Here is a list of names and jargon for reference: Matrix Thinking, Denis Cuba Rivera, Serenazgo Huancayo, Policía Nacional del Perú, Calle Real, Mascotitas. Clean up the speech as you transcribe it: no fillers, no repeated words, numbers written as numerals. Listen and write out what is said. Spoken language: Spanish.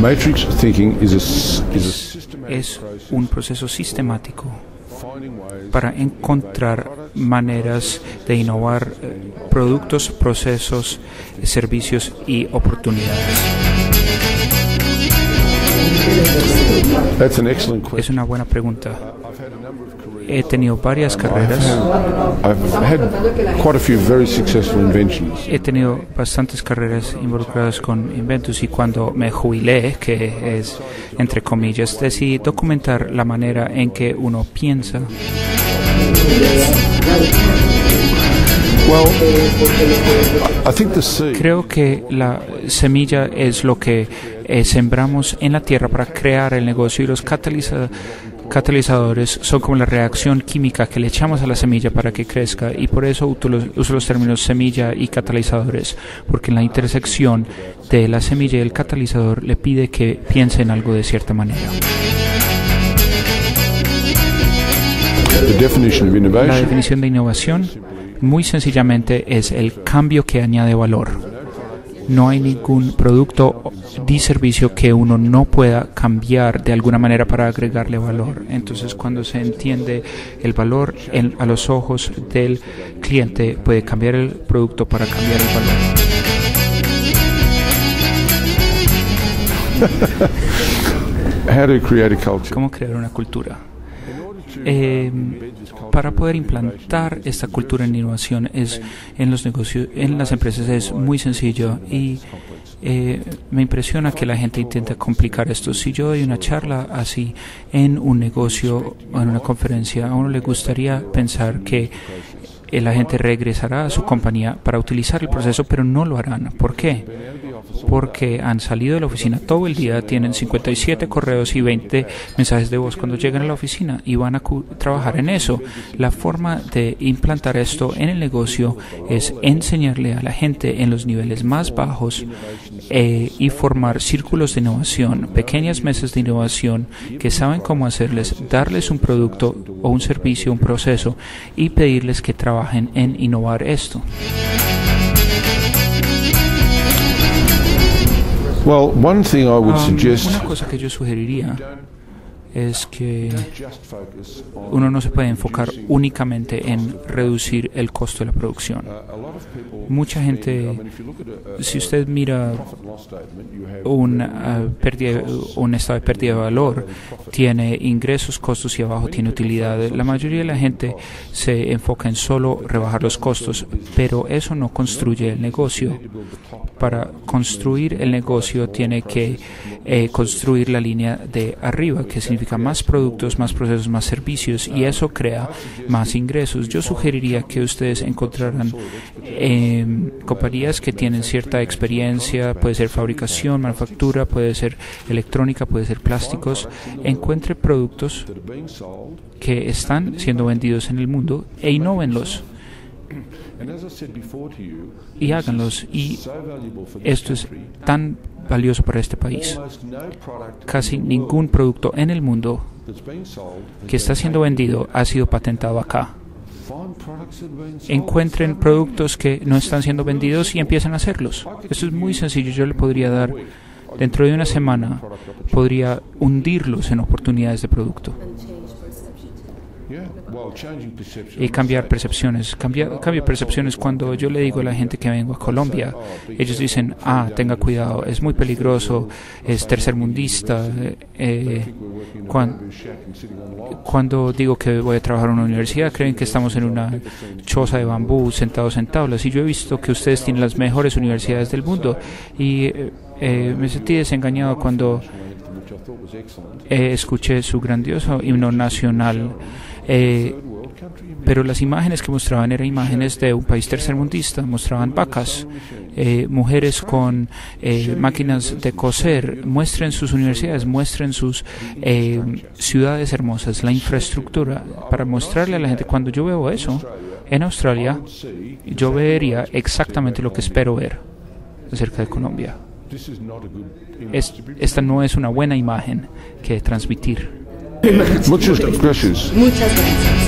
Matrix Thinking es un proceso sistemático para encontrar maneras de innovar productos, procesos, servicios y oportunidades. Es una buena pregunta. He tenido varias carreras. He tenido bastantes carreras involucradas con inventos, y cuando me jubilé, que es entre comillas, decidí documentar la manera en que uno piensa. Creo que la semilla es lo que sembramos en la tierra para crear el negocio, y los catalizadores son como la reacción química que le echamos a la semilla para que crezca, y por eso uso los términos semilla y catalizadores, porque en la intersección de la semilla y el catalizador le pide que piense en algo de cierta manera. La definición de innovación, muy sencillamente, es el cambio que añade valor. No hay ningún producto ni servicio que uno no pueda cambiar de alguna manera para agregarle valor. Entonces, cuando se entiende el valor a los ojos del cliente, puede cambiar el producto para cambiar el valor. ¿Cómo crear una cultura? Para poder implantar esta cultura en innovación en los negocios, en las empresas, es muy sencillo, y me impresiona que la gente intenta complicar esto. Si yo doy una charla así en un negocio o en una conferencia, a uno le gustaría pensar que la gente regresará a su compañía para utilizar el proceso, pero no lo harán. ¿Por qué? Porque han salido de la oficina todo el día, tienen 57 correos y 20 mensajes de voz cuando llegan a la oficina, y van a trabajar en eso. La forma de implantar esto en el negocio es enseñarle a la gente en los niveles más bajos y formar círculos de innovación, pequeñas mesas de innovación que saben cómo hacerles, darles un producto o un servicio, un proceso, y pedirles que trabajen en innovar esto. Una cosa que yo sugeriría es que uno no se puede enfocar únicamente en reducir el costo de la producción. Mucha gente, si usted mira un estado de pérdida de valor, tiene ingresos, costos, y abajo tiene utilidad. La mayoría de la gente se enfoca en solo rebajar los costos, pero eso no construye el negocio. Para construir el negocio tiene que construir la línea de arriba, que significa más productos, más procesos, más servicios, y eso crea más ingresos. Yo sugeriría que ustedes encontraran compañías que tienen cierta experiencia, puede ser fabricación, manufactura, puede ser electrónica, puede ser plásticos. Encuentre productos que están siendo vendidos en el mundo e innovenlos. Y háganlos, y esto es tan valioso para este país. Casi ningún producto en el mundo que está siendo vendido ha sido patentado acá. Encuentren productos que no están siendo vendidos y empiecen a hacerlos. Esto es muy sencillo. Yo le podría dar, dentro de una semana, podría hundirlos en oportunidades de producto. Y cambiar percepciones. Cambio percepciones. Cuando yo le digo a la gente que vengo a Colombia, ellos dicen, tenga cuidado, es muy peligroso, es tercermundista. Cuando digo que voy a trabajar en una universidad, creen que estamos en una choza de bambú sentados en tablas. Y yo he visto que ustedes tienen las mejores universidades del mundo, y me sentí desengañado cuando escuché su grandioso himno nacional, pero las imágenes que mostraban eran imágenes de un país tercermundista. Mostraban vacas, mujeres con máquinas de coser. Muestren sus universidades, muestren sus ciudades hermosas, la infraestructura, para mostrarle a la gente. Cuando yo veo eso en Australia, yo vería exactamente lo que espero ver acerca de Colombia. Esta no es una buena imagen que transmitir. Muchas gracias.